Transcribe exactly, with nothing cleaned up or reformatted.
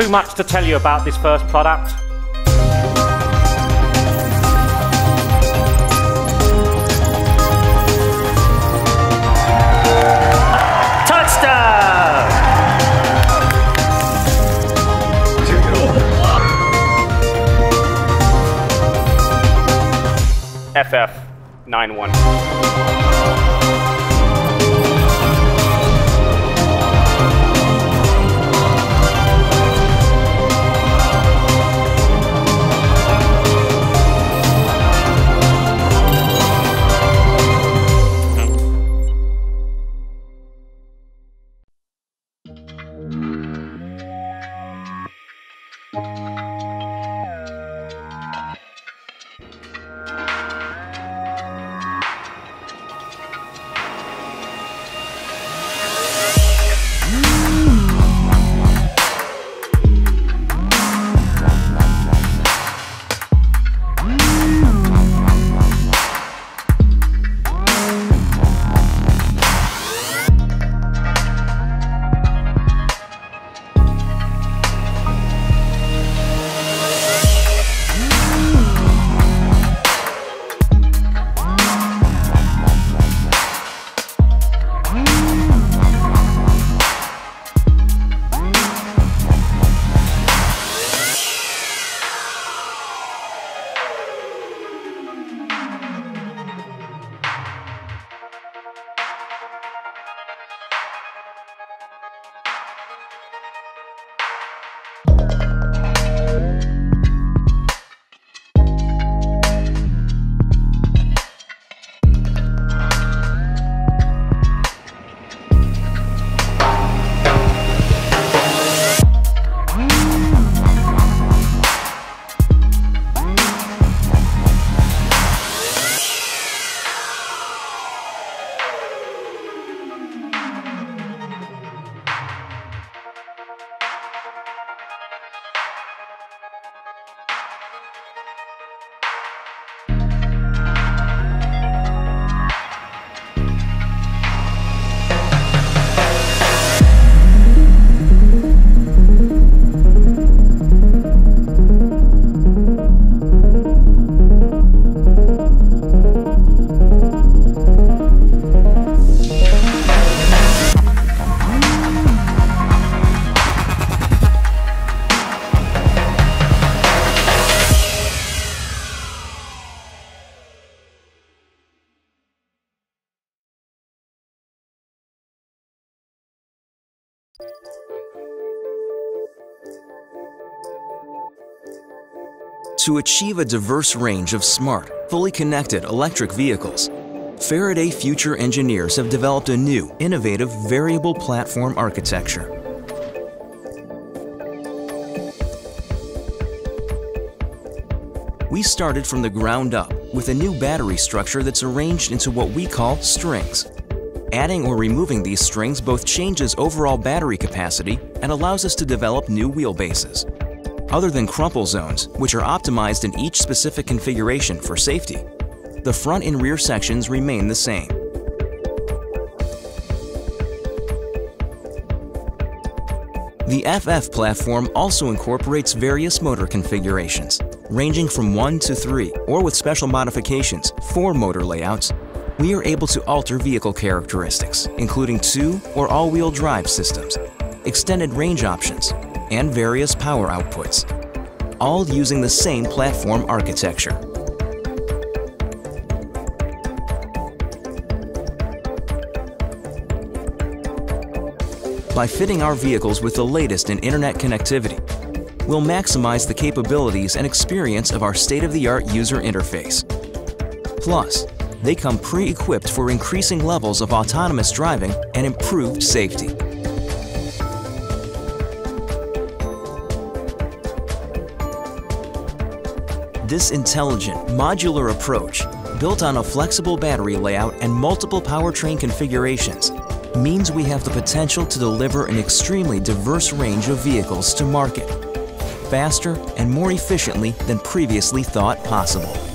too much to tell you about this first product. Touchdown! F F ninety-one. To achieve a diverse range of smart, fully connected electric vehicles, Faraday Future engineers have developed a new, innovative variable platform architecture. We started from the ground up with a new battery structure that's arranged into what we call strings. Adding or removing these strings both changes overall battery capacity and allows us to develop new wheelbases. Other than crumple zones, which are optimized in each specific configuration for safety, the front and rear sections remain the same. The F F platform also incorporates various motor configurations, ranging from one to three, or with special modifications, four motor layouts. We are able to alter vehicle characteristics, including two or all-wheel drive systems, extended range options, and various power outputs, all using the same platform architecture. By fitting our vehicles with the latest in internet connectivity, we'll maximize the capabilities and experience of our state-of-the-art user interface. Plus, they come pre-equipped for increasing levels of autonomous driving and improved safety. This intelligent, modular approach, built on a flexible battery layout and multiple powertrain configurations, means we have the potential to deliver an extremely diverse range of vehicles to market, faster and more efficiently than previously thought possible.